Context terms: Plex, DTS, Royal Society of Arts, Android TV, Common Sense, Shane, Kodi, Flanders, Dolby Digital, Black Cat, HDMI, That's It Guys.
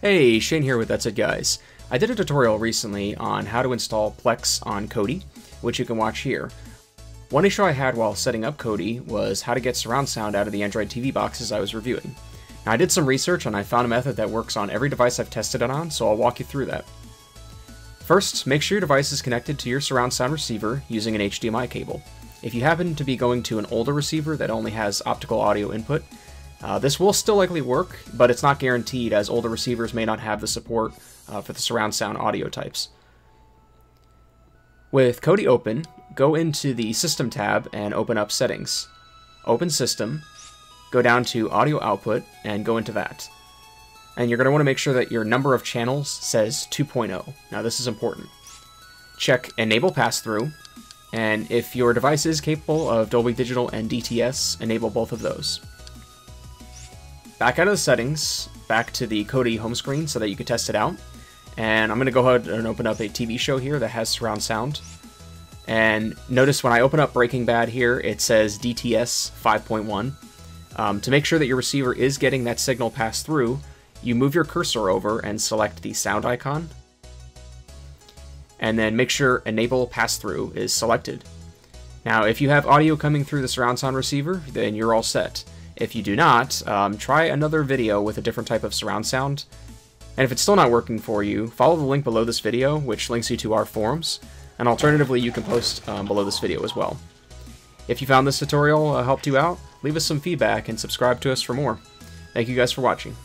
Hey, Shane here with That's It Guys. I did a tutorial recently on how to install Plex on Kodi, which you can watch here. One issue I had while setting up Kodi was how to get surround sound out of the Android TV boxes I was reviewing. Now, I did some research and I found a method that works on every device I've tested it on, so I'll walk you through that. First, make sure your device is connected to your surround sound receiver using an HDMI cable. If you happen to be going to an older receiver that only has optical audio input, this will still likely work, but it's not guaranteed as older receivers may not have the support for the surround sound audio types. With Kodi open, go into the System tab and open up Settings. Open System, go down to Audio Output and go into that. And you're going to want to make sure that your number of channels says 2.0. Now this is important. Check Enable Pass-Through, and if your device is capable of Dolby Digital and DTS, enable both of those. Back out of the settings, back to the Kodi home screen so that you can test it out. And I'm going to go ahead and open up a TV show here that has surround sound. And notice when I open up Breaking Bad here, it says DTS 5.1. To make sure that your receiver is getting that signal passed through, you move your cursor over and select the sound icon. And then make sure Enable Pass-Through is selected. Now, if you have audio coming through the surround sound receiver, then you're all set. If you do not, try another video with a different type of surround sound. And if it's still not working for you, follow the link below this video, which links you to our forums. And alternatively, you can post below this video as well. If you found this tutorial helped you out, leave us some feedback and subscribe to us for more. Thank you guys for watching.